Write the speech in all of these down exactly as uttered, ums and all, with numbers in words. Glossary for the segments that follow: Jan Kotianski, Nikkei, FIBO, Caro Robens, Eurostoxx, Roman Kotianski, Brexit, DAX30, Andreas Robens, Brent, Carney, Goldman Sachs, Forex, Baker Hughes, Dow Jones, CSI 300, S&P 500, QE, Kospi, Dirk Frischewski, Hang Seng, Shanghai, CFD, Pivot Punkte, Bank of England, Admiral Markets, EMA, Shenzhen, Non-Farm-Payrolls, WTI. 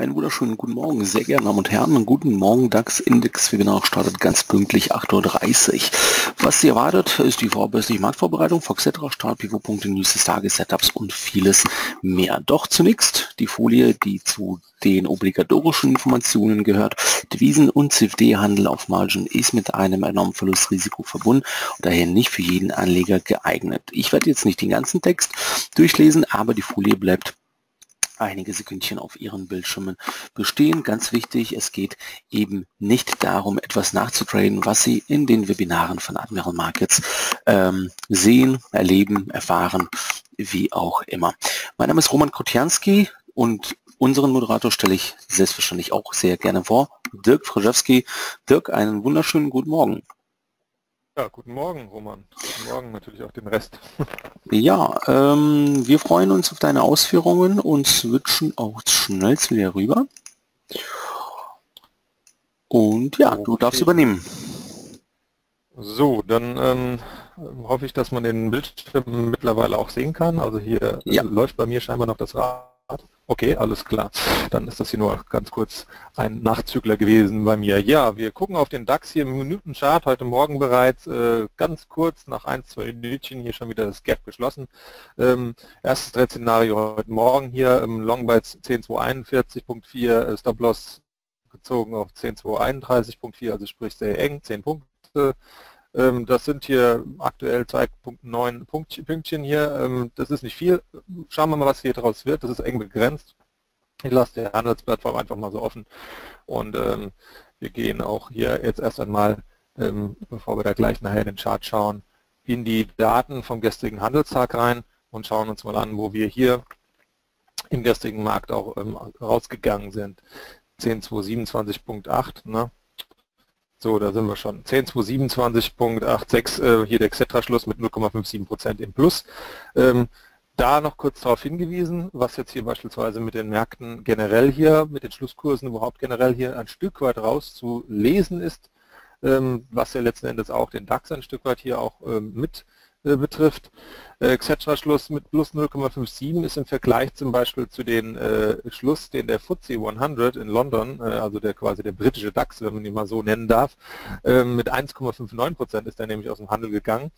Einen wunderschönen guten Morgen, sehr geehrte Damen und Herren. Guten Morgen, DAX-Index-Webinar startet ganz pünktlich acht Uhr dreißig. Was Sie erwartet, ist die vorbörsliche Marktvorbereitung, Forex et cetera, Start, Pivot Punkte, News des Tages, Setups und vieles mehr. Doch zunächst die Folie, die zu den obligatorischen Informationen gehört. Devisen- und C F D-Handel auf Margen ist mit einem enormen Verlustrisiko verbunden und daher nicht für jeden Anleger geeignet. Ich werde jetzt nicht den ganzen Text durchlesen, aber die Folie bleibt einige Sekündchen auf Ihren Bildschirmen bestehen. Ganz wichtig, es geht eben nicht darum, etwas nachzutraden, was Sie in den Webinaren von Admiral Markets ähm, sehen, erleben, erfahren, wie auch immer. Mein Name ist Roman Kotianski und unseren Moderator stelle ich selbstverständlich auch sehr gerne vor, Dirk Frischewski. Dirk, einen wunderschönen guten Morgen. Ja, guten Morgen, Roman. Guten Morgen natürlich auch den Rest. Ja, ähm, wir freuen uns auf deine Ausführungen und switchen auch schnell zu dir rüber. Und ja, okay. Du darfst übernehmen. So, dann ähm, hoffe ich, dass man den Bildschirm mittlerweile auch sehen kann. Also hier ja. Läuft bei mir scheinbar noch das Rad. Okay, alles klar. Dann ist das hier nur ganz kurz ein Nachzügler gewesen bei mir. Ja, wir gucken auf den DAX hier im Minutenchart. Heute Morgen bereits äh, ganz kurz nach ein, zwei Minütchen hier schon wieder das Gap geschlossen. Ähm, erstes Trade-Szenario heute Morgen hier im Long bei zehn Komma zwei vier eins, Stop-Loss gezogen auf zehn Komma zwei drei eins Komma vier, also sprich sehr eng, zehn Punkte. Das sind hier aktuell zwei Komma neun Pünktchen hier. Das ist nicht viel. Schauen wir mal, was hier draus wird. Das ist eng begrenzt. Ich lasse der Handelsplattform einfach mal so offen. Und ähm, wir gehen auch hier jetzt erst einmal, ähm, bevor wir da gleich nachher den Chart schauen, in die Daten vom gestrigen Handelstag rein und schauen uns mal an, wo wir hier im gestrigen Markt auch ähm, rausgegangen sind. zehn Komma zwei zwei sieben Punkt acht, ne? So, da sind wir schon. zehn Komma zwei zwei sieben Punkt sechsundachtzig, äh, hier der Xetra-Schluss mit null Komma fünf sieben Prozent im Plus. Ähm, da noch kurz darauf hingewiesen, was jetzt hier beispielsweise mit den Märkten generell hier, mit den Schlusskursen überhaupt generell hier ein Stück weit rauszulesen ist, ähm, was ja letzten Endes auch den DAX ein Stück weit hier auch ähm, mit äh, betrifft. Äh, Xetra-Schluss mit plus null Komma fünf sieben ist im Vergleich zum Beispiel zu den äh, Schluss, den der F T S E hundert in London, äh, also der quasi der britische DAX, wenn man ihn mal so nennen darf, äh, mit eins Komma fünf neun Prozent ist er nämlich aus dem Handel gegangen.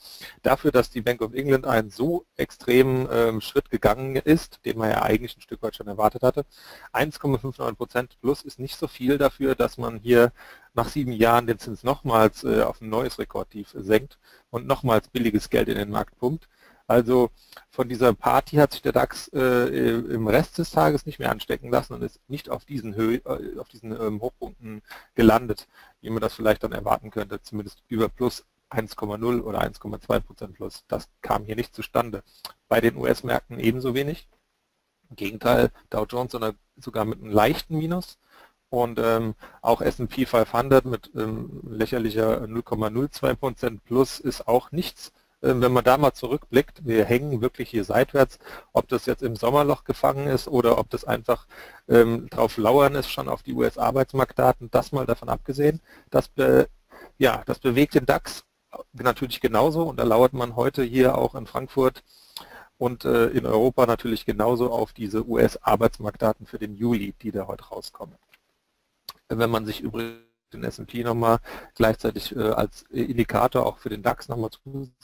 Dafür, dass die Bank of England einen so extremen äh, Schritt gegangen ist, den man ja eigentlich ein Stück weit schon erwartet hatte, eins Komma fünf neun Prozent plus ist nicht so viel dafür, dass man hier nach sieben Jahren den Zins nochmals äh, auf ein neues Rekordtief senkt und nochmals billiges Geld in den Markt pumpt. Also von dieser Party hat sich der DAX äh, im Rest des Tages nicht mehr anstecken lassen und ist nicht auf diesen, Höhe, auf diesen ähm, Hochpunkten gelandet, wie man das vielleicht dann erwarten könnte, zumindest über plus eins Komma null oder eins Komma zwei Prozent plus. Das kam hier nicht zustande. Bei den U S-Märkten ebenso wenig. Im Gegenteil, Dow Jones sogar mit einem leichten Minus und ähm, auch S und P fünfhundert mit ähm, lächerlicher null Komma null zwei Prozent plus ist auch nichts. Wenn man da mal zurückblickt, wir hängen wirklich hier seitwärts, ob das jetzt im Sommerloch gefangen ist oder ob das einfach ähm, drauf lauern ist, schon auf die U S-Arbeitsmarktdaten, das mal davon abgesehen. Das, be ja, das bewegt den DAX natürlich genauso und da lauert man heute hier auch in Frankfurt und äh, in Europa natürlich genauso auf diese U S-Arbeitsmarktdaten für den Juli, die da heute rauskommen. Wenn man sich übrigens den S und P nochmal gleichzeitig äh, als Indikator auch für den DAX nochmal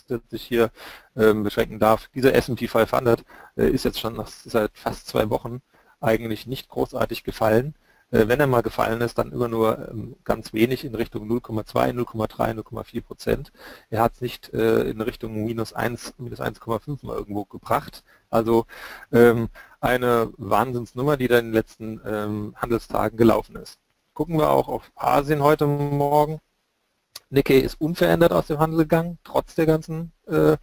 zusätzlich hier äh, beschränken darf. Dieser S und P fünfhundert äh, ist jetzt schon nach, seit fast zwei Wochen eigentlich nicht großartig gefallen. Äh, wenn er mal gefallen ist, dann immer nur ähm, ganz wenig in Richtung null Komma zwei, null Komma drei, null Komma vier Prozent. Er hat es nicht äh, in Richtung minus eins, minus eins Komma fünf mal irgendwo gebracht. Also ähm, eine Wahnsinnsnummer, die da in den letzten ähm, Handelstagen gelaufen ist. Gucken wir auch auf Asien heute Morgen. Nikkei ist unverändert aus dem Handel gegangen, trotz der ganzen äh,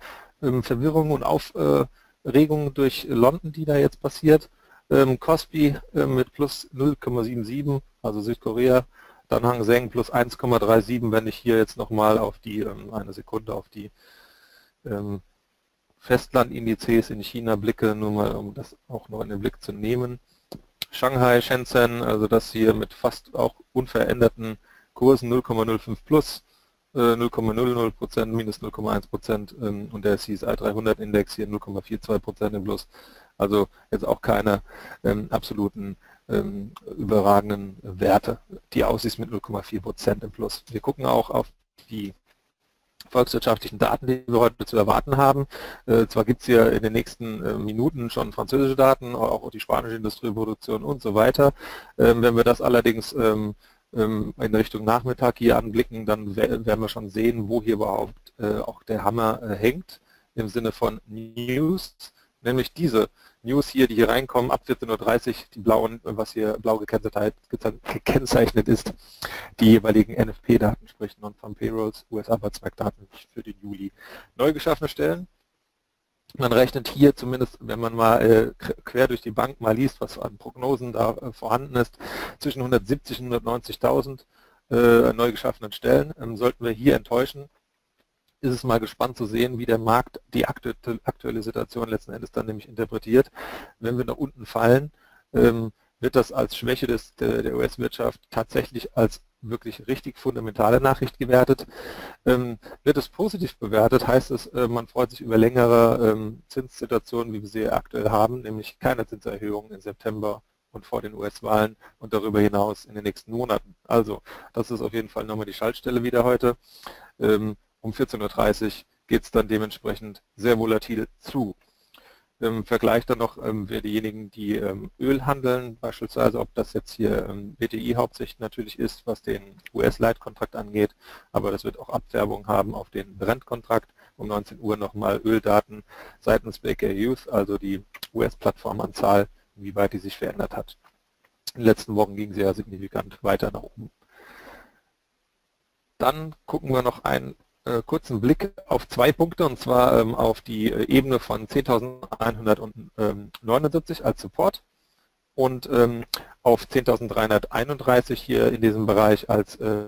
Verwirrung und Aufregung durch London, die da jetzt passiert. Ähm, Kospi äh, mit plus null Komma sieben sieben, also Südkorea. Dann Hang Seng plus eins Komma drei sieben, wenn ich hier jetzt nochmal auf die, ähm, eine Sekunde, auf die ähm, Festlandindizes in China blicke, nur mal, um das auch noch in den Blick zu nehmen. Shanghai, Shenzhen, also das hier mit fast auch unveränderten Kursen null Komma null fünf plus, null Komma null null Prozent, minus null Komma eins Prozent und der C S I dreihundert Index hier null Komma vier zwei Prozent im Plus. Also jetzt auch keine ähm, absoluten ähm, überragenden Werte. Die Aussicht mit null Komma vier Prozent im Plus. Wir gucken auch auf die volkswirtschaftlichen Daten, die wir heute zu erwarten haben. Äh, zwar gibt es hier in den nächsten äh, Minuten schon französische Daten, auch die spanische Industrieproduktion und so weiter. Ähm, wenn wir das allerdings ähm, ähm, in Richtung Nachmittag hier anblicken, dann werden wir schon sehen, wo hier überhaupt äh, auch der Hammer äh, hängt, im Sinne von News, nämlich diese News hier, die hier reinkommen, ab vierzehn Uhr dreißig, die blauen, was hier blau gekennzeichnet ist, die jeweiligen N F P-Daten, sprich Non-Farm-Payrolls, U S-Arbeitsmarktdaten für den Juli. Neu geschaffene Stellen. Man rechnet hier zumindest, wenn man mal äh, quer durch die Bank mal liest, was an Prognosen da äh, vorhanden ist, zwischen hundertsiebzig und hundertneunzigtausend äh, neu geschaffenen Stellen. Ähm, sollten wir hier enttäuschen, ist es mal gespannt zu sehen, wie der Markt die aktuelle Situation letzten Endes dann nämlich interpretiert. Wenn wir nach unten fallen, wird das als Schwäche des, der U S-Wirtschaft tatsächlich als wirklich richtig fundamentale Nachricht gewertet. Wird es positiv bewertet, heißt es, man freut sich über längere Zinssituationen, wie wir sie aktuell haben, nämlich keine Zinserhöhung im September und vor den U S-Wahlen und darüber hinaus in den nächsten Monaten. Also, das ist auf jeden Fall nochmal die Schaltstelle wieder heute. Um vierzehn Uhr dreißig geht es dann dementsprechend sehr volatil zu. Im Vergleich dann noch, ähm, wer diejenigen, die ähm, Öl handeln, beispielsweise, ob das jetzt hier ähm, W T I hauptsächlich natürlich ist, was den U S-Leitkontrakt angeht, aber das wird auch Abfärbung haben auf den Brent-Kontrakt. Um neunzehn Uhr nochmal Öldaten seitens Baker Hughes, also die U S-Plattformanzahl, inwieweit die sich verändert hat. In den letzten Wochen ging sie ja signifikant weiter nach oben. Dann gucken wir noch ein kurzen Blick auf zwei Punkte, und zwar ähm, auf die Ebene von zehntausendeinhundertneunundsiebzig als Support und ähm, auf zehntausenddreihunderteinunddreißig hier in diesem Bereich als äh,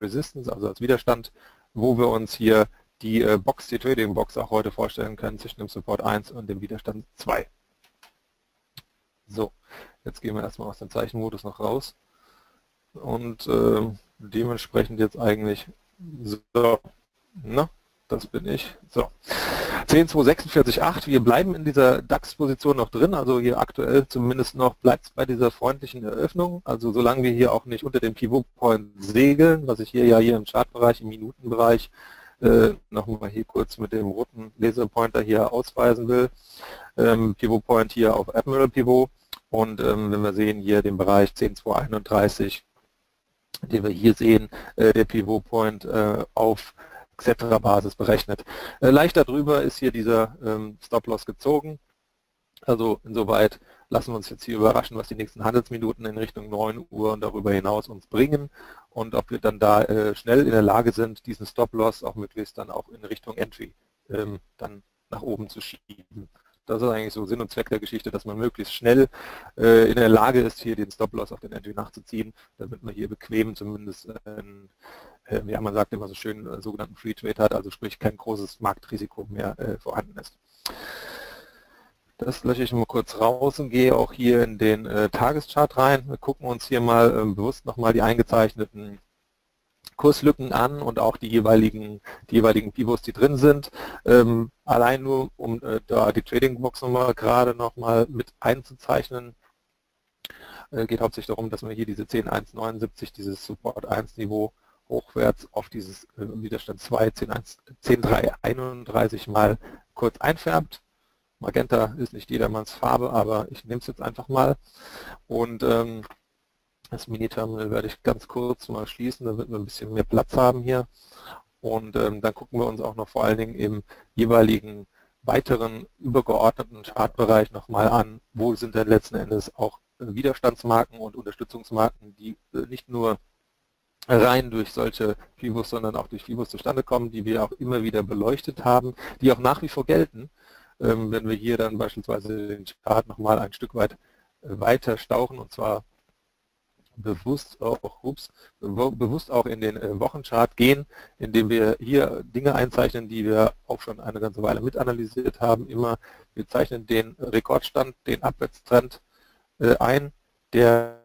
Resistance, also als Widerstand, wo wir uns hier die äh, Box, die Trading Box auch heute vorstellen können zwischen dem Support eins und dem Widerstand zwei. So, jetzt gehen wir erstmal aus dem Zeichenmodus noch raus und äh, dementsprechend jetzt eigentlich so. Na, das bin ich. So. zehn Komma zwei vier sechs Komma acht. Wir bleiben in dieser DAX-Position noch drin. Also hier aktuell zumindest noch bleibt es bei dieser freundlichen Eröffnung. Also solange wir hier auch nicht unter dem Pivot Point segeln, was ich hier ja hier im Chartbereich, im Minutenbereich äh, nochmal hier kurz mit dem roten Laserpointer hier ausweisen will. Ähm, Pivot Point hier auf Admiral Pivot. Und ähm, wenn wir sehen hier den Bereich zehn Komma zwei drei eins, den wir hier sehen, äh, der Pivot Point äh, auf et cetera Basis berechnet. Leicht darüber ist hier dieser Stop-Loss gezogen. Also insoweit lassen wir uns jetzt hier überraschen, was die nächsten Handelsminuten in Richtung neun Uhr und darüber hinaus uns bringen und ob wir dann da schnell in der Lage sind, diesen Stop-Loss auch möglichst dann auch in Richtung Entry dann nach oben zu schieben. Das ist eigentlich so Sinn und Zweck der Geschichte, dass man möglichst schnell äh, in der Lage ist, hier den Stop-Loss auf den Entry nachzuziehen, damit man hier bequem zumindest, einen, äh, ja, man sagt immer so schön, äh, sogenannten Free Trade hat, also sprich kein großes Marktrisiko mehr äh, vorhanden ist. Das lösche ich mal kurz raus und gehe auch hier in den äh, Tageschart rein. Wir gucken uns hier mal äh, bewusst nochmal die eingezeichneten Kurslücken an und auch die jeweiligen, die jeweiligen Pivos, die drin sind. Ähm, allein nur, um äh, da die Trading Box nochmal gerade nochmal mit einzuzeichnen, äh, geht hauptsächlich darum, dass man hier diese zehn Komma eins sieben neun, dieses Support eins Niveau hochwärts auf dieses äh, Widerstand zwei, zehn Komma drei drei eins mal kurz einfärbt. Magenta ist nicht jedermanns Farbe, aber ich nehme es jetzt einfach mal. Und ähm, das Mini-Terminal werde ich ganz kurz mal schließen, damit wir ein bisschen mehr Platz haben hier. Und ähm, dann gucken wir uns auch noch vor allen Dingen im jeweiligen weiteren übergeordneten Chartbereich nochmal an, wo sind denn letzten Endes auch Widerstandsmarken und Unterstützungsmarken, die nicht nur rein durch solche Fibos, sondern auch durch Fibos zustande kommen, die wir auch immer wieder beleuchtet haben, die auch nach wie vor gelten. Ähm, wenn wir hier dann beispielsweise den Chart nochmal ein Stück weit weiter stauchen, und zwar bewusst auch, ups, bewusst auch in den Wochenchart gehen, indem wir hier Dinge einzeichnen, die wir auch schon eine ganze Weile mit analysiert haben. Immer, wir zeichnen den Rekordstand, den Abwärtstrend ein, der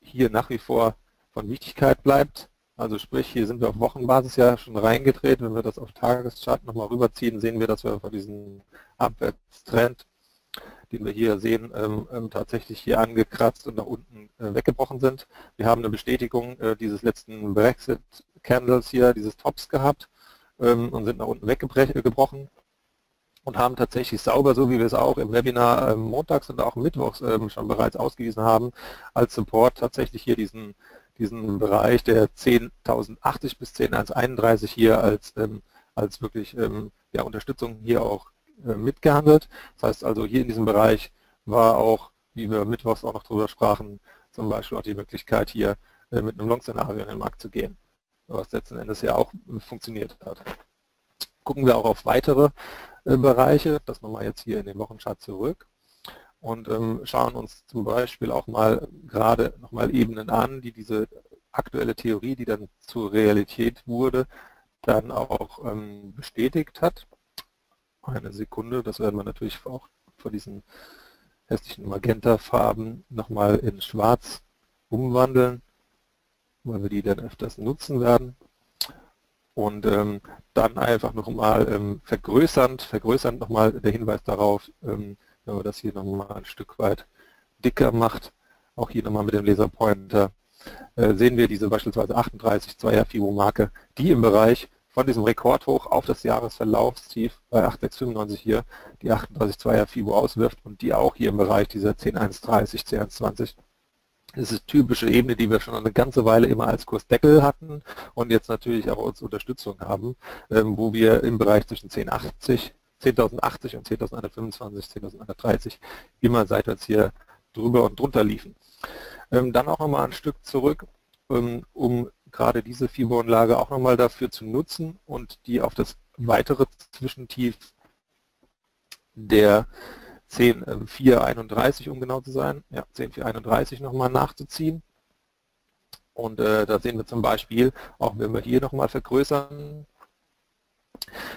hier nach wie vor von Wichtigkeit bleibt. Also sprich, hier sind wir auf Wochenbasis ja schon reingedreht. Wenn wir das auf Tageschart nochmal rüberziehen, sehen wir, dass wir von diesem Abwärtstrend den wir hier sehen, ähm, tatsächlich hier angekratzt und nach unten äh, weggebrochen sind. Wir haben eine Bestätigung äh, dieses letzten Brexit-Candles hier, dieses Tops gehabt ähm, und sind nach unten weggebrochen und haben tatsächlich sauber, so wie wir es auch im Webinar äh, montags und auch mittwochs äh, schon bereits ausgewiesen haben, als Support tatsächlich hier diesen, diesen Bereich der zehntausendachtzig bis zehntausendeinunddreißig hier als, ähm, als wirklich ähm, ja, Unterstützung hier auch mitgehandelt. Das heißt also, hier in diesem Bereich war auch, wie wir mittwochs auch noch drüber sprachen, zum Beispiel auch die Möglichkeit, hier mit einem Long-Szenario in den Markt zu gehen, was letzten Endes ja auch funktioniert hat. Gucken wir auch auf weitere Bereiche, das nochmal jetzt hier in den Wochenchart zurück, und schauen uns zum Beispiel auch mal gerade nochmal Ebenen an, die diese aktuelle Theorie, die dann zur Realität wurde, dann auch bestätigt hat. Eine Sekunde, das werden wir natürlich auch von diesen hässlichen Magenta-Farben nochmal in Schwarz umwandeln, weil wir die dann öfters nutzen werden. Und ähm, dann einfach nochmal ähm, vergrößernd, vergrößernd nochmal der Hinweis darauf, ähm, wenn man das hier nochmal ein Stück weit dicker macht, auch hier nochmal mit dem Laserpointer, äh, sehen wir diese beispielsweise achtunddreißig Komma zweier FIBO-Marke, die im Bereich von diesem Rekordhoch auf das Jahresverlaufstief bei achtundsechzig Komma fünfundneunzig hier die achtunddreißig Komma zweier FIBO auswirft und die auch hier im Bereich dieser zehntausendeinhundertdreißig, zehntausendeinhundertzwanzig. Das ist typische Ebene, die wir schon eine ganze Weile immer als Kursdeckel hatten und jetzt natürlich auch als Unterstützung haben, wo wir im Bereich zwischen zehntausendachtzig und zehntausendeinhundertfünfundzwanzig, zehntausendeinhundertdreißig immer seitwärts hier drüber und drunter liefen. Dann auch nochmal ein Stück zurück, um gerade diese FIBO-Anlage auch nochmal dafür zu nutzen und die auf das weitere Zwischentief der zehntausendvierhunderteinunddreißig, um genau zu sein, ja, zehntausendvierhunderteinunddreißig nochmal nachzuziehen. Und äh, da sehen wir zum Beispiel, auch wenn wir hier nochmal vergrößern,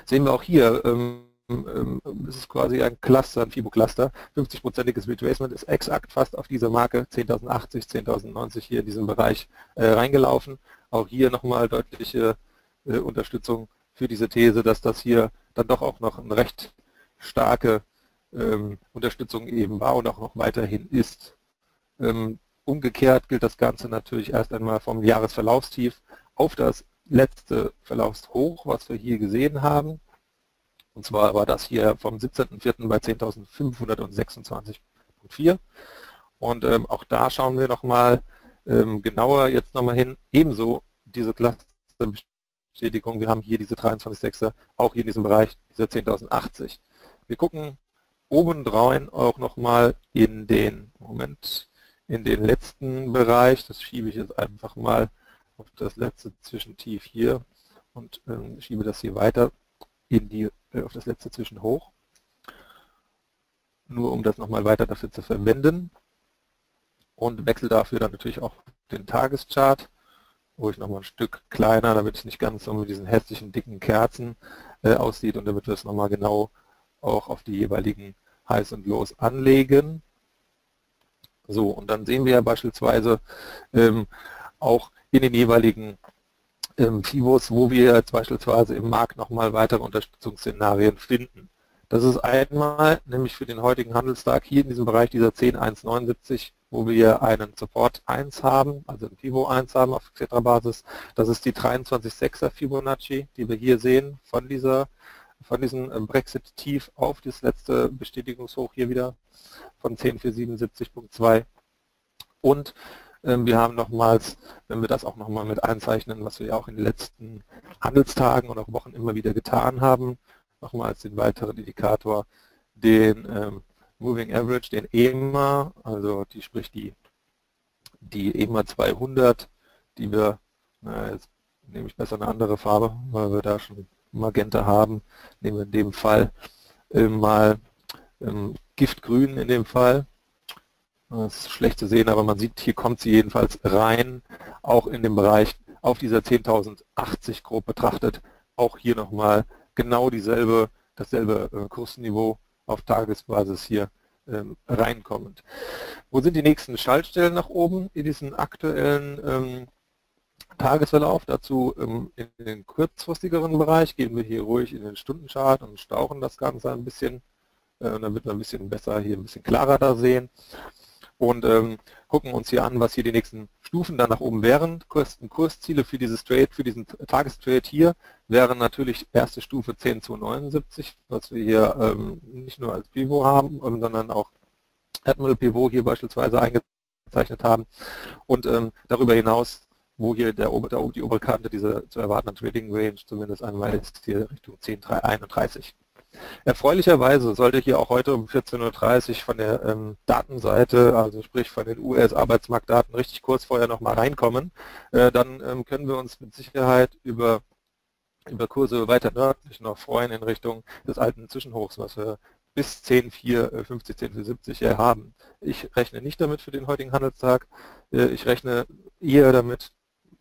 sehen wir auch hier, ähm, ähm, es ist quasi ein Cluster, ein FIBO-Cluster, fünfzigprozentiges Retracement ist exakt fast auf dieser Marke, zehntausendachtzig, zehntausendneunzig hier in diesem Bereich äh, reingelaufen. Auch hier nochmal deutliche äh, Unterstützung für diese These, dass das hier dann doch auch noch eine recht starke ähm, Unterstützung eben war und auch noch weiterhin ist. Ähm, umgekehrt gilt das Ganze natürlich erst einmal vom Jahresverlaufstief auf das letzte Verlaufshoch, was wir hier gesehen haben. Und zwar war das hier vom siebzehnten vierten bei zehntausendfünfhundertsechsundzwanzig Komma vier. Und ähm, auch da schauen wir nochmal genauer jetzt nochmal hin, ebenso diese Clusterbestätigung, wir haben hier diese dreiundzwanzig Komma sechser, auch hier in diesem Bereich, dieser zehntausendachtzig. Wir gucken obendrein auch nochmal in den, Moment, in den letzten Bereich, das schiebe ich jetzt einfach mal auf das letzte Zwischentief hier und ähm, schiebe das hier weiter in die, äh, auf das letzte Zwischenhoch, nur um das nochmal weiter dafür zu verwenden. Und wechsle dafür dann natürlich auch den Tageschart, wo ich nochmal ein Stück kleiner, damit es nicht ganz so mit diesen hässlichen dicken Kerzen äh, aussieht und damit wir es nochmal genau auch auf die jeweiligen Highs und Lows anlegen. So, und dann sehen wir ja beispielsweise ähm, auch in den jeweiligen ähm, FIBOs, wo wir jetzt beispielsweise im Markt nochmal weitere Unterstützungsszenarien finden. Das ist einmal, nämlich für den heutigen Handelstag hier in diesem Bereich dieser zehntausendeinhundertneunundsiebzig, wo wir einen Support eins haben, also ein FIBO eins haben auf fixierter Basis. Das ist die dreiundzwanzig Komma sechser Fibonacci, die wir hier sehen, von dieser, von diesem Brexit-Tief auf das letzte Bestätigungshoch hier wieder von zehntausendvierhundertsiebenundsiebzig Komma zwei. Und ähm, wir haben nochmals, wenn wir das auch nochmal mit einzeichnen, was wir ja auch in den letzten Handelstagen und auch Wochen immer wieder getan haben, nochmals den weiteren Indikator, den ähm, Moving Average, den E M A, also die sprich die, die E M A zweihundert, die wir, na, jetzt nehme ich besser eine andere Farbe, weil wir da schon Magenta haben, nehmen wir in dem Fall äh, mal ähm, Giftgrün in dem Fall. Das ist schlecht zu sehen, aber man sieht, hier kommt sie jedenfalls rein, auch in dem Bereich auf dieser zehntausendachtzig grob betrachtet, auch hier nochmal genau dieselbe, dasselbe äh, Kursniveau auf Tagesbasis hier ähm, reinkommend. Wo sind die nächsten Schaltstellen nach oben in diesem aktuellen ähm, Tagesverlauf? Dazu ähm, in den kurzfristigeren Bereich gehen wir hier ruhig in den Stundenchart und stauchen das Ganze ein bisschen. äh, dann wird man ein bisschen besser, hier ein bisschen klarer da sehen. Und ähm, gucken uns hier an, was hier die nächsten Stufen dann nach oben wären. Kosten, Kursziele für dieses Trade, für diesen Tagestrade hier wären natürlich erste Stufe zehn zu neunundsiebzig, was wir hier ähm, nicht nur als Pivot haben, sondern auch Admiral Pivot hier beispielsweise eingezeichnet haben. Und ähm, darüber hinaus, wo hier der, der, die obere Kante, diese zu erwartenden Trading Range zumindest einmal ist, hier Richtung zehn Komma drei einunddreißig. Erfreulicherweise sollte hier auch heute um vierzehn Uhr dreißig von der ähm, Datenseite, also sprich von den U S-Arbeitsmarktdaten, richtig kurz vorher nochmal reinkommen. Äh, dann ähm, können wir uns mit Sicherheit über, über Kurse weiter nördlich noch freuen in Richtung des alten Zwischenhochs, was wir bis zehn Komma vier fünfzig, zehn Komma vier siebzig haben. Ich rechne nicht damit für den heutigen Handelstag. Äh, ich rechne eher damit,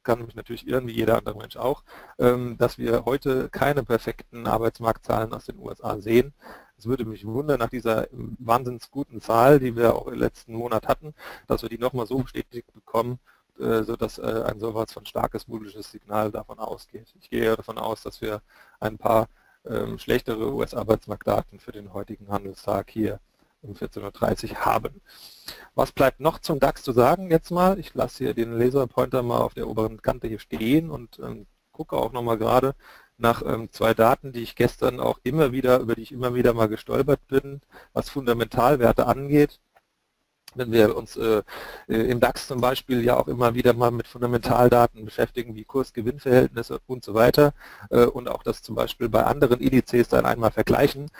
kann mich natürlich irren, wie jeder andere Mensch auch, dass wir heute keine perfekten Arbeitsmarktzahlen aus den U S A sehen. Es würde mich wundern, nach dieser wahnsinnig guten Zahl, die wir auch im letzten Monat hatten, dass wir die nochmal so bestätigt bekommen, sodass ein sowas von starkes bullisches Signal davon ausgeht. Ich gehe davon aus, dass wir ein paar schlechtere U S-Arbeitsmarktdaten für den heutigen Handelstag hier um vierzehn Uhr dreißig haben. Was bleibt noch zum DAX zu sagen jetzt mal? Ich lasse hier den Laserpointer mal auf der oberen Kante hier stehen und ähm, gucke auch nochmal gerade nach ähm, zwei Daten, die ich gestern auch immer wieder, über die ich immer wieder mal gestolpert bin, was Fundamentalwerte angeht. Wenn wir uns äh, im DAX zum Beispiel ja auch immer wieder mal mit Fundamentaldaten beschäftigen, wie Kurs-Gewinn-Verhältnisse und so weiter, äh, und auch das zum Beispiel bei anderen Indizes dann einmal vergleichen,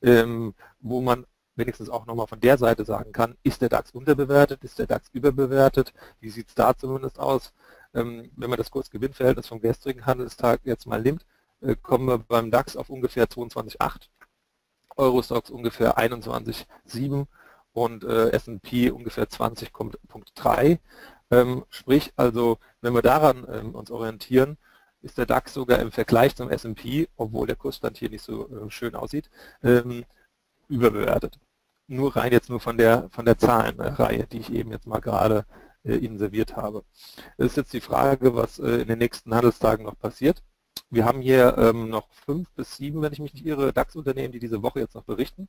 ähm, wo man wenigstens auch nochmal von der Seite sagen kann, ist der DAX unterbewertet, ist der DAX überbewertet, wie sieht es da zumindest aus? Ähm, wenn man das Kursgewinnverhältnis vom gestrigen Handelstag jetzt mal nimmt, äh, kommen wir beim DAX auf ungefähr zweiundzwanzig Komma acht, Eurostoxx ungefähr einundzwanzig Komma sieben und äh, S und P ungefähr zwanzig Komma drei. Ähm, sprich, also wenn wir daran ähm, uns orientieren, ist der DAX sogar im Vergleich zum S und P, obwohl der Kursstand hier nicht so äh, schön aussieht, ähm, überbewertet. Nur rein jetzt nur von der von der Zahlenreihe, die ich eben jetzt mal gerade äh, Ihnen serviert habe. Es ist jetzt die Frage, was äh, in den nächsten Handelstagen noch passiert. Wir haben hier ähm, noch fünf bis sieben, wenn ich mich nicht irre, DAX-Unternehmen, die diese Woche jetzt noch berichten.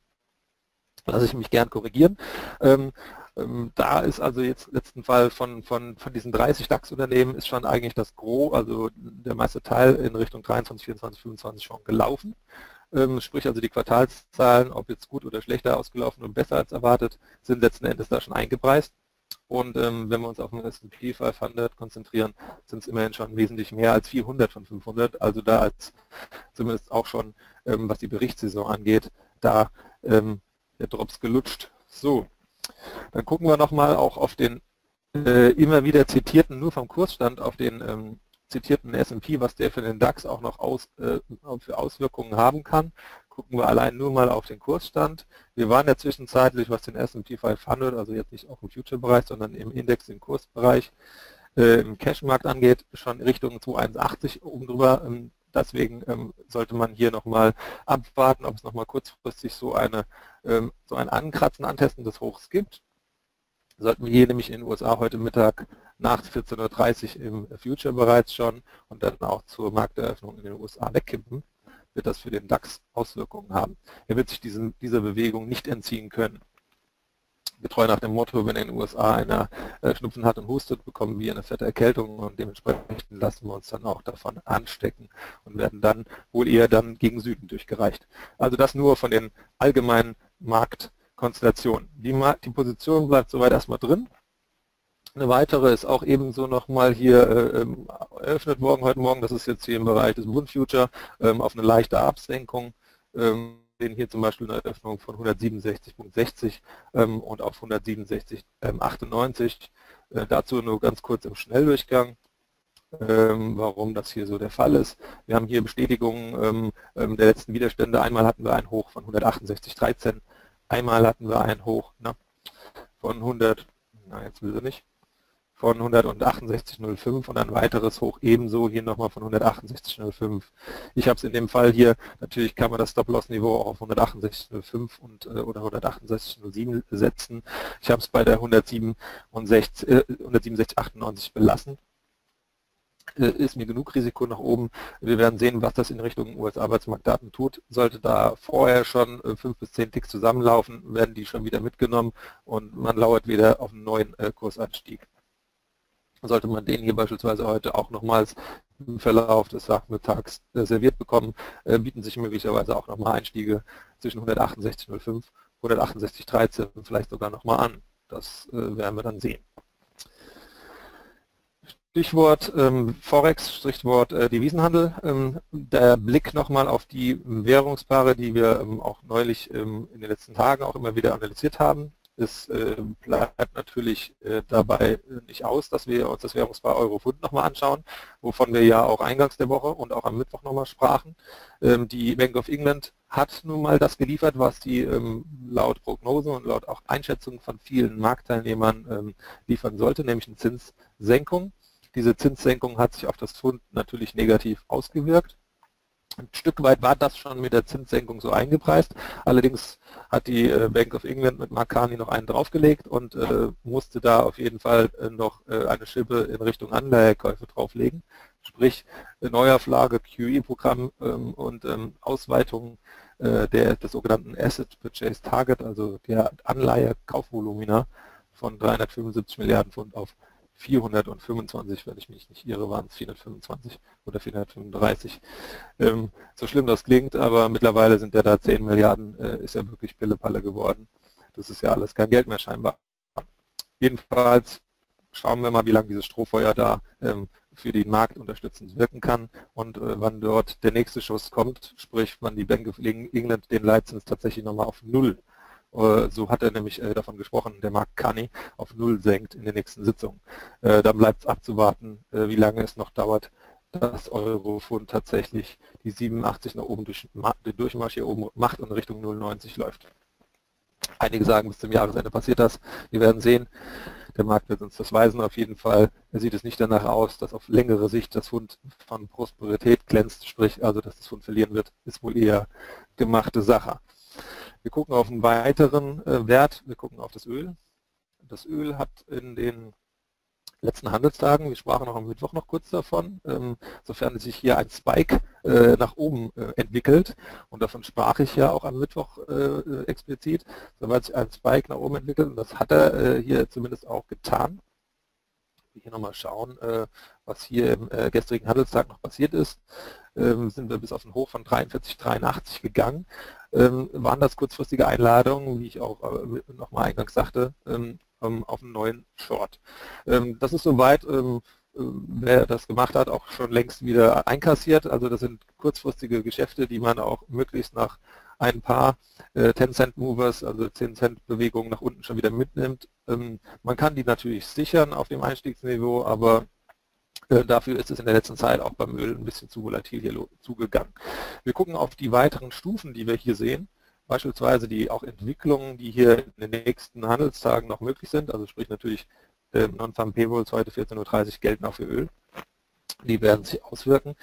Lasse ich mich gern korrigieren. Ähm, ähm, da ist also jetzt im letzten Fall von, von, von diesen dreißig DAX-Unternehmen ist schon eigentlich das Gros, also der meiste Teil in Richtung dreiundzwanzig, vierundzwanzig, fünfundzwanzig schon gelaufen. Sprich also die Quartalszahlen, ob jetzt gut oder schlechter ausgelaufen und besser als erwartet, sind letzten Endes da schon eingepreist. Und ähm, wenn wir uns auf den S und P fünfhundert konzentrieren, sind es immerhin schon wesentlich mehr als vierhundert von fünfhundert. Also da als zumindest auch schon, ähm, was die Berichtssaison angeht, da ähm, der Drops gelutscht. So, dann gucken wir nochmal auch auf den äh, immer wieder zitierten, nur vom Kursstand auf den ähm, zitierten S und P, was der für den DAX auch noch aus, äh, für Auswirkungen haben kann. Gucken wir allein nur mal auf den Kursstand. Wir waren ja zwischenzeitlich, was den S und P fünfhundert, also jetzt nicht auch im Future-Bereich, sondern im Index, im Kursbereich, äh, im Cash-Markt angeht, schon Richtung zwei Komma einundachtzig oben drüber. Ähm, deswegen ähm, sollte man hier nochmal abwarten, ob es nochmal kurzfristig so, eine, ähm, so ein Ankratzen, Antesten des Hochs gibt. Sollten wir hier nämlich in den U S A heute Mittag nach vierzehn Uhr dreißig im Future bereits schon und dann auch zur Markteröffnung in den U S A wegkippen, wird das für den DAX Auswirkungen haben. Er wird sich diesen, dieser Bewegung nicht entziehen können. Getreu nach dem Motto, wenn in den U S A einer äh, Schnupfen hat und hustet, bekommen wir eine fette Erkältung und dementsprechend lassen wir uns dann auch davon anstecken und werden dann wohl eher dann gegen Süden durchgereicht. Also das nur von den allgemeinen Markt Konstellation. Die, die Position bleibt soweit erstmal drin. Eine weitere ist auch ebenso nochmal hier äh, eröffnet worden heute Morgen. Das ist jetzt hier im Bereich des Bund Future ähm, auf eine leichte Absenkung. Ähm, sehen hier zum Beispiel eine Eröffnung von hundertsiebenundsechzig Komma sechzig ähm, und auf hundertsiebenundsechzig Komma achtundneunzig. Äh, dazu nur ganz kurz im Schnelldurchgang, Ähm, warum das hier so der Fall ist. Wir haben hier Bestätigungen ähm, der letzten Widerstände. Einmal hatten wir ein Hoch von hundertachtundsechzig Komma dreizehn. Einmal hatten wir ein Hoch ne, von hundert, na jetzt will sie nicht, von hundertachtundsechzig Komma null fünf und ein weiteres Hoch ebenso hier nochmal von hundertachtundsechzig Komma null fünf. Ich habe es in dem Fall hier, natürlich kann man das Stop-Loss-Niveau auch auf hundertachtundsechzig Komma null fünf und oder hundertachtundsechzig Komma null sieben setzen. Ich habe es bei der hundertsiebenundsechzig Komma achtundneunzig belassen. ist mir genug Risiko nach oben. Wir werden sehen, was das in Richtung U S-Arbeitsmarktdaten tut. Sollte da vorher schon fünf bis zehn Ticks zusammenlaufen, werden die schon wieder mitgenommen und man lauert wieder auf einen neuen Kursanstieg. Sollte man den hier beispielsweise heute auch nochmals im Verlauf des Nachmittags serviert bekommen, bieten sich möglicherweise auch nochmal Einstiege zwischen hundertachtundsechzig Komma null fünf, hundertachtundsechzig Komma dreizehn vielleicht sogar nochmal an. Das werden wir dann sehen. Stichwort ähm, Forex, Stichwort äh, Devisenhandel. Ähm, der Blick nochmal auf die Währungspaare, die wir ähm, auch neulich ähm, in den letzten Tagen auch immer wieder analysiert haben. Es äh, bleibt natürlich äh, dabei nicht aus, dass wir uns das Währungspaar Euro-Pfund nochmal anschauen, wovon wir ja auch eingangs der Woche und auch am Mittwoch nochmal sprachen. Ähm, die Bank of England hat nun mal das geliefert, was die ähm, laut Prognose und laut auch Einschätzung von vielen Marktteilnehmern ähm, liefern sollte, nämlich eine Zinssenkung. Diese Zinssenkung hat sich auf das Pfund natürlich negativ ausgewirkt. Ein Stück weit war das schon mit der Zinssenkung so eingepreist. Allerdings hat die Bank of England mit Marcani noch einen draufgelegt und äh, musste da auf jeden Fall noch äh, eine Schippe in Richtung Anleihekäufe drauflegen. Sprich, Neuauflage, Q E-Programm ähm, und ähm, Ausweitung äh, der, des sogenannten Asset Purchase Target, also der Anleihe-Kaufvolumina von dreihundertfünfundsiebzig Milliarden Pfund auf vierhundertfünfundzwanzig, wenn ich mich nicht irre, waren es vierhundertfünfundzwanzig oder vierhundertfünfunddreißig. Ähm, so schlimm das klingt, aber mittlerweile sind ja da zehn Milliarden, äh, ist ja wirklich Pillepalle geworden. Das ist ja alles kein Geld mehr scheinbar. Jedenfalls schauen wir mal, wie lange dieses Strohfeuer da ähm, für den Markt unterstützend wirken kann und äh, wann dort der nächste Schuss kommt, sprich wann die Bank of England den Leitzins tatsächlich nochmal auf Null. So hat er nämlich davon gesprochen, der Markt Carney auf Null senkt in der nächsten Sitzung. Dann bleibt es abzuwarten, wie lange es noch dauert, dass Euro-Pfund tatsächlich die siebenundachtzig nach oben durch den Durchmarsch hier oben macht und Richtung null Komma neunzig läuft. Einige sagen, bis zum Jahresende passiert das. Wir werden sehen. Der Markt wird uns das weisen. Auf jeden Fall sieht es nicht danach aus, dass auf längere Sicht das Pfund von Prosperität glänzt, sprich also, dass das Pfund verlieren wird, ist wohl eher gemachte Sache. Wir gucken auf einen weiteren Wert, wir gucken auf das Öl. Das Öl hat in den letzten Handelstagen, wir sprachen auch am Mittwoch noch kurz davon, sofern sich hier ein Spike nach oben entwickelt, und davon sprach ich ja auch am Mittwoch explizit, sobald sich ein Spike nach oben entwickelt, und das hat er hier zumindest auch getan. Hier nochmal schauen, was hier im gestrigen Handelstag noch passiert ist. Sind wir bis auf einen Hoch von dreiundvierzig Komma dreiundachtzig gegangen. Waren das kurzfristige Einladungen, wie ich auch nochmal eingangs sagte, auf einen neuen Short. Das ist soweit, wer das gemacht hat, auch schon längst wieder einkassiert. Also das sind kurzfristige Geschäfte, die man auch möglichst nach ein paar zehn Cent Movers, also zehn Cent Bewegungen nach unten schon wieder mitnimmt. Man kann die natürlich sichern auf dem Einstiegsniveau, aber dafür ist es in der letzten Zeit auch beim Öl ein bisschen zu volatil hier zugegangen. Wir gucken auf die weiteren Stufen, die wir hier sehen, beispielsweise die auch Entwicklungen, die hier in den nächsten Handelstagen noch möglich sind, also sprich natürlich Non-Farm-Payrolls heute vierzehn Uhr dreißig gelten auch für Öl. Die werden sich auswirken.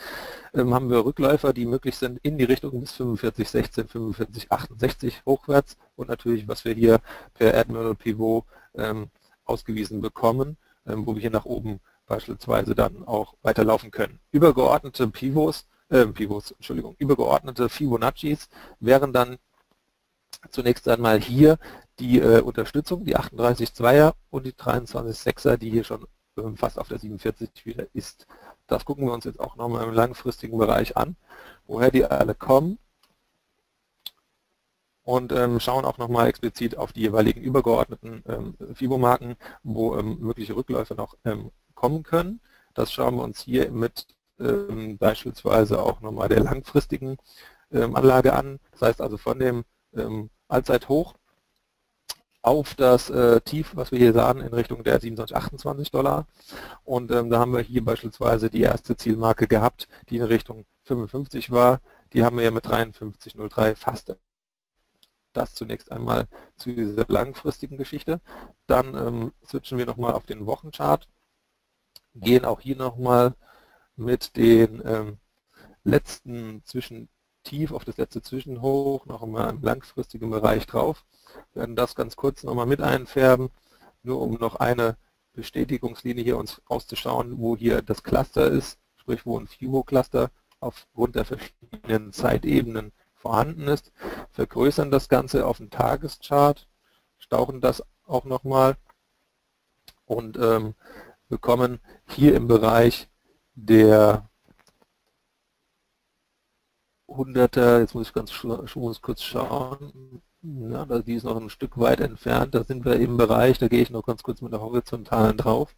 Ähm, haben wir Rückläufer, die möglich sind in die Richtung bis fünfundvierzig Komma sechzehn, fünfundvierzig Komma achtundsechzig hochwärts und natürlich, was wir hier per Admiral Pivot ähm, ausgewiesen bekommen, ähm, wo wir hier nach oben beispielsweise dann auch weiterlaufen können. Übergeordnete Pivots, äh, Pivots, Entschuldigung, übergeordnete Fibonaccis wären dann zunächst einmal hier die äh, Unterstützung, die achtunddreißig Komma zweier und die dreiundzwanzig Komma sechser, die hier schon ähm, fast auf der siebenundvierzig wieder ist. Das gucken wir uns jetzt auch nochmal im langfristigen Bereich an, woher die alle kommen, und ähm, schauen auch nochmal explizit auf die jeweiligen übergeordneten ähm, Fibo-Marken, wo ähm, mögliche Rückläufe noch ähm, kommen können. Das schauen wir uns hier mit ähm, beispielsweise auch nochmal der langfristigen ähm, Anlage an, das heißt also von dem ähm, Allzeithoch auf das äh, Tief, was wir hier sahen, in Richtung der siebenundzwanzig Komma achtundzwanzig Dollar. Und ähm, da haben wir hier beispielsweise die erste Zielmarke gehabt, die in Richtung fünfundfünfzig war. Die haben wir ja mit dreiundfünfzig Komma null drei fast. Das zunächst einmal zu dieser langfristigen Geschichte. Dann ähm, switchen wir nochmal auf den Wochenchart, gehen auch hier nochmal mit den ähm, letzten Zwischentief auf das letzte Zwischenhoch noch einmal im langfristigen Bereich drauf. Wir werden das ganz kurz noch mal mit einfärben, nur um noch eine Bestätigungslinie hier uns auszuschauen, wo hier das Cluster ist, sprich wo ein FIBO-Cluster aufgrund der verschiedenen Zeitebenen vorhanden ist, vergrößern das Ganze auf dem Tageschart, stauchen das auch nochmal und ähm, bekommen hier im Bereich der hunderter, jetzt muss ich ganz ich muss kurz schauen, ja, die ist noch ein Stück weit entfernt, da sind wir im Bereich, da gehe ich noch ganz kurz mit der horizontalen drauf,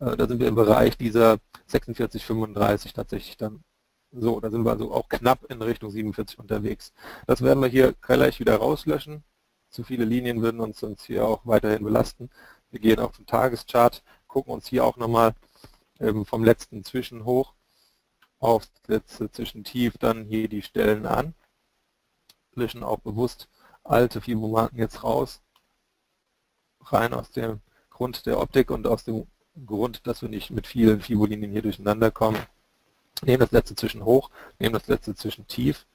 äh, da sind wir im Bereich dieser sechsundvierzig Komma fünfunddreißig tatsächlich dann. So, da sind wir also auch knapp in Richtung siebenundvierzig unterwegs. Das werden wir hier gleich wieder rauslöschen. Zu viele Linien würden uns, uns hier auch weiterhin belasten. Wir gehen auf den Tageschart, gucken uns hier auch nochmal ähm, vom letzten Zwischenhoch auf das letzte Zwischentief dann hier die Stellen an. Löschen auch bewusst alte Fibo-Marken jetzt raus. Rein aus dem Grund der Optik und aus dem Grund, dass wir nicht mit vielen Fibo-Linien hier durcheinander kommen. Nehmen das letzte Zwischenhoch, nehmen das letzte Zwischentief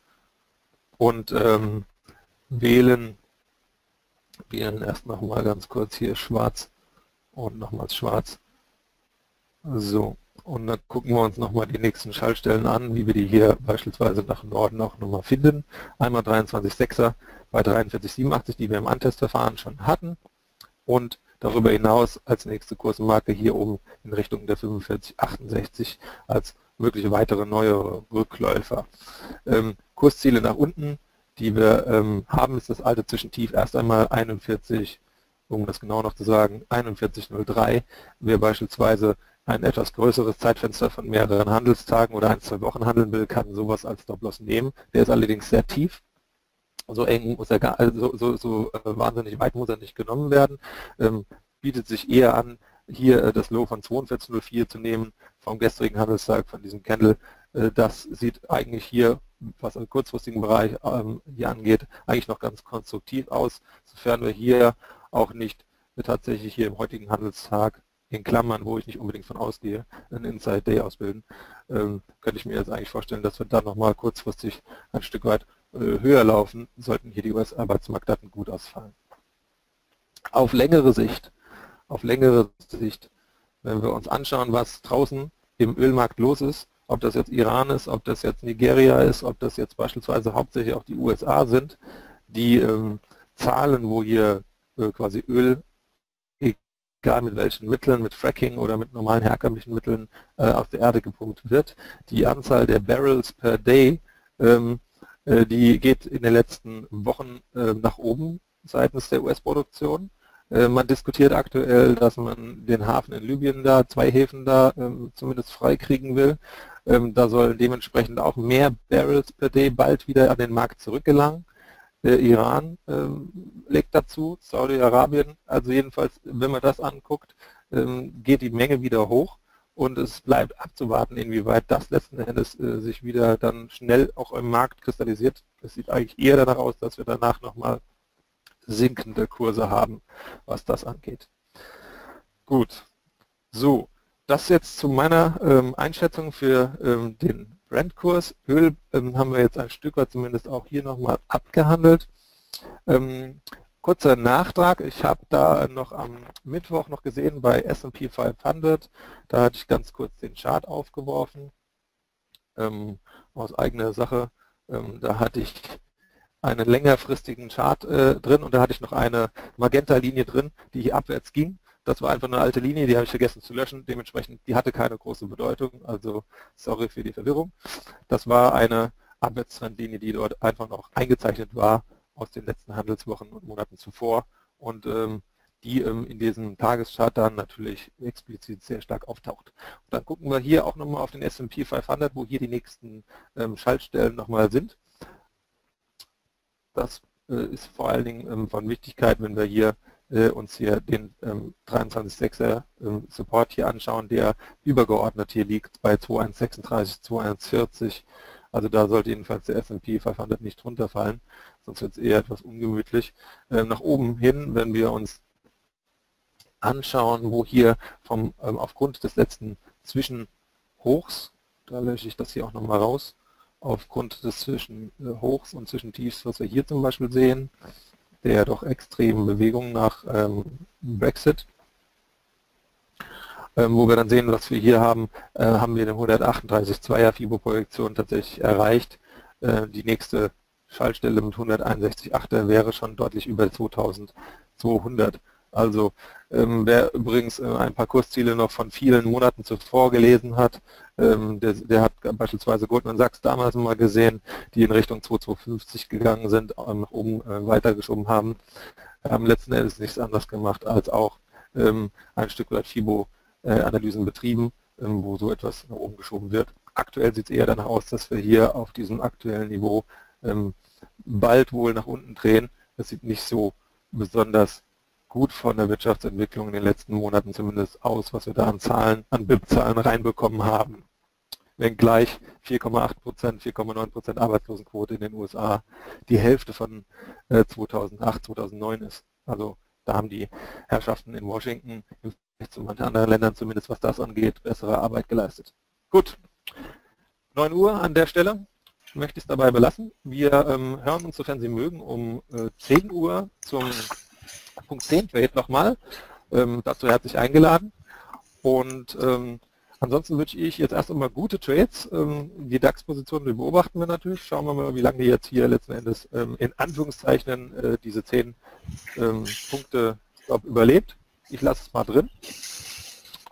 und ähm, wählen, wählen erst nochmal ganz kurz hier schwarz und nochmals schwarz. So, und dann gucken wir uns nochmal die nächsten Schaltstellen an, wie wir die hier beispielsweise nach Norden auch nochmal finden. Einmal dreiundzwanzig Komma sechser bei dreiundvierzig Komma siebenundachtzig, die wir im Antestverfahren schon hatten. Und darüber hinaus als nächste Kursmarke hier oben in Richtung der fünfundvierzig Komma achtundsechzig als mögliche weitere neue Rückläufer. Ähm, Kursziele nach unten, die wir ähm, haben, ist das alte Zwischentief erst einmal einundvierzig, um das genau noch zu sagen, einundvierzig Komma null drei. Wir beispielsweise ein etwas größeres Zeitfenster von mehreren Handelstagen oder ein, zwei Wochen handeln will, kann sowas als Stop-Loss nehmen. Der ist allerdings sehr tief. So eng muss er gar, also so, so wahnsinnig weit muss er nicht genommen werden. Ähm, bietet sich eher an, hier das Low von zweiundvierzig Komma null vier zu nehmen, vom gestrigen Handelstag, von diesem Candle. Das sieht eigentlich hier, was im kurzfristigen Bereich hier angeht, eigentlich noch ganz konstruktiv aus, sofern wir hier auch nicht tatsächlich hier im heutigen Handelstag, in Klammern, wo ich nicht unbedingt von ausgehe, einen Inside Day ausbilden, könnte ich mir jetzt eigentlich vorstellen, dass wir dann nochmal kurzfristig ein Stück weit höher laufen, sollten hier die U S-Arbeitsmarktdaten gut ausfallen. Auf längere Sicht Auf längere Sicht, wenn wir uns anschauen, was draußen im Ölmarkt los ist, ob das jetzt Iran ist, ob das jetzt Nigeria ist, ob das jetzt beispielsweise hauptsächlich auch die U S A sind, die ähm, Zahlen, wo hier äh, quasi Öl, egal mit welchen Mitteln, mit Fracking oder mit normalen herkömmlichen Mitteln äh, aus der Erde gepumpt wird, die Anzahl der Barrels per Day, ähm, äh, die geht in den letzten Wochen äh, nach oben seitens der U S-Produktion. Man diskutiert aktuell, dass man den Hafen in Libyen da, zwei Häfen da ähm, zumindest freikriegen will. Ähm, da sollen dementsprechend auch mehr Barrels per Day bald wieder an den Markt zurückgelangen. Äh, Iran ähm, legt dazu, Saudi-Arabien, also jedenfalls, wenn man das anguckt, ähm, geht die Menge wieder hoch und es bleibt abzuwarten, inwieweit das letzten Endes äh, sich wieder dann schnell auch im Markt kristallisiert. Es sieht eigentlich eher danach aus, dass wir danach nochmal sinkende Kurse haben, was das angeht. Gut, so, das jetzt zu meiner ähm, Einschätzung für ähm, den Brent-Kurs. Öl ähm, haben wir jetzt ein Stück weit zumindest auch hier nochmal abgehandelt. Ähm, kurzer Nachtrag, ich habe da noch am Mittwoch noch gesehen bei S und P fünfhundert, da hatte ich ganz kurz den Chart aufgeworfen, ähm, aus eigener Sache, ähm, da hatte ich einen längerfristigen Chart äh, drin und da hatte ich noch eine Magenta-Linie drin, die hier abwärts ging. Das war einfach eine alte Linie, die habe ich vergessen zu löschen, dementsprechend, die hatte keine große Bedeutung, also sorry für die Verwirrung. Das war eine Abwärtstrendlinie, die dort einfach noch eingezeichnet war aus den letzten Handelswochen und Monaten zuvor und ähm, die ähm, in diesem Tageschart dann natürlich explizit sehr stark auftaucht. Und dann gucken wir hier auch nochmal auf den S und P fünfhundert, wo hier die nächsten ähm, Schaltstellen nochmal sind. Das ist vor allen Dingen von Wichtigkeit, wenn wir hier uns hier den dreiundzwanzig Komma sechser Support hier anschauen, der übergeordnet hier liegt bei zweihundertsechsunddreißig, zweihundertvierzig. Also da sollte jedenfalls der S und P fünfhundert nicht runterfallen, sonst wird es eher etwas ungemütlich. Nach oben hin, wenn wir uns anschauen, wo hier vom aufgrund des letzten Zwischenhochs, da lösche ich das hier auch nochmal raus, aufgrund des Zwischenhochs und Zwischentiefs, was wir hier zum Beispiel sehen, der doch extremen Bewegung nach ähm, Brexit, ähm, wo wir dann sehen, was wir hier haben, äh, haben wir den hundertachtunddreißig Komma zweier FIBO-Projektion tatsächlich erreicht. Äh, die nächste Schaltstelle mit hunderteinundsechzig Komma achter wäre schon deutlich über zweitausendzweihundert. Also ähm, wer übrigens äh, ein paar Kursziele noch von vielen Monaten zuvor gelesen hat, ähm, der, der hat beispielsweise Goldman Sachs damals mal gesehen, die in Richtung zweitausendzweihundertfünfzig gegangen sind, nach oben äh, weitergeschoben haben, haben letzten Endes nichts anderes gemacht, als auch ähm, ein Stück weit FIBO-Analysen äh, betrieben, ähm, wo so etwas nach oben geschoben wird. Aktuell sieht es eher danach aus, dass wir hier auf diesem aktuellen Niveau ähm, bald wohl nach unten drehen. Das sieht nicht so besonders gut von der Wirtschaftsentwicklung in den letzten Monaten zumindest aus, was wir da an Zahlen, an B I P-Zahlen reinbekommen haben. Wenngleich vier Komma acht Prozent, vier Komma neun Prozent Arbeitslosenquote in den U S A die Hälfte von zweitausendacht, zweitausendneun ist. Also da haben die Herrschaften in Washington, im Vergleich zu manchen anderen Ländern zumindest, was das angeht, bessere Arbeit geleistet. Gut, neun Uhr an der Stelle. Ich möchte es dabei belassen. Wir ähm, hören uns, sofern Sie mögen, um äh, zehn Uhr zum Punkt zehn Trade nochmal, ähm, dazu herzlich eingeladen, und ähm, ansonsten wünsche ich jetzt erst einmal gute Trades. Ähm, die DAX-Positionen, die beobachten wir natürlich, schauen wir mal, wie lange die jetzt hier letzten Endes ähm, in Anführungszeichen äh, diese zehn ähm, Punkte glaub, überlebt. Ich lasse es mal drin,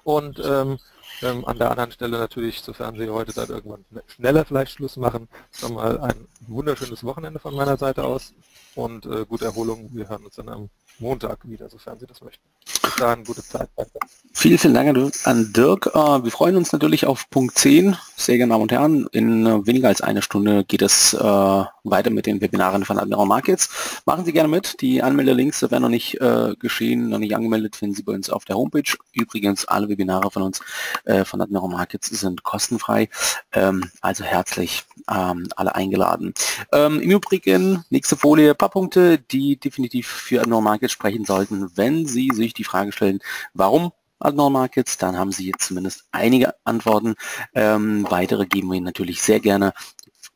und ähm, ähm, an der anderen Stelle natürlich, sofern Sie heute dann irgendwann schneller vielleicht Schluss machen, schon mal ein wunderschönes Wochenende von meiner Seite aus und äh, gute Erholung. Wir hören uns dann am Montag wieder, sofern Sie das möchten. Bis dahin, gute Zeit. Danke. Vielen, vielen Dank an Dirk. Wir freuen uns natürlich auf Punkt zehn. Sehr geehrte Damen und Herren, in weniger als einer Stunde geht es weiter mit den Webinaren von Admiral Markets. Machen Sie gerne mit. Die Anmeldelinks werden noch nicht geschehen, noch nicht angemeldet, finden Sie bei uns auf der Homepage. Übrigens, alle Webinare von uns, von Admiral Markets, sind kostenfrei. Also herzlich alle eingeladen. Im Übrigen, nächste Folie, ein paar Punkte, die definitiv für Admiral Markets sprechen sollten. Wenn Sie sich die Frage stellen, warum Admiral Markets, dann haben Sie jetzt zumindest einige Antworten. Ähm, weitere geben wir Ihnen natürlich sehr gerne.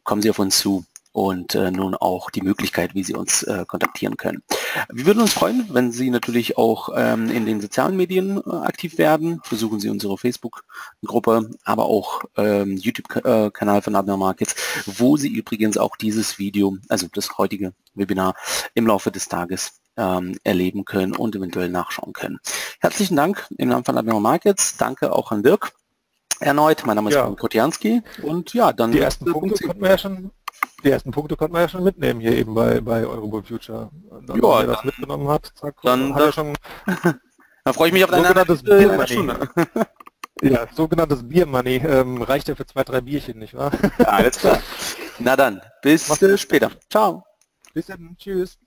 Kommen Sie auf uns zu, und äh, nun auch die Möglichkeit, wie Sie uns äh, kontaktieren können. Wir würden uns freuen, wenn Sie natürlich auch ähm, in den sozialen Medien äh, aktiv werden. Besuchen Sie unsere Facebook-Gruppe, aber auch ähm, YouTube-Kanal von Admiral Markets, wo Sie übrigens auch dieses Video, also das heutige Webinar, im Laufe des Tages erleben können und eventuell nachschauen können. Herzlichen Dank im Namen von Admiral Markets. Danke auch an Dirk erneut. Mein Name ist Jan Kotianski. Und ja, dann die ersten Punkte konnten wir ja schon, die ersten Punkte konnten wir ja schon mitnehmen hier eben bei bei Eurobold Future. Dann, ja, wer das mitgenommen hat, zack, dann hat er schon. Da freue ich mich auf deine Stunde. Ja, sogenanntes Bier-Money, ähm, reicht ja für zwei, drei Bierchen, nicht wahr? Ja, alles klar. Na dann, bis später. Ciao. Bis dann. Tschüss.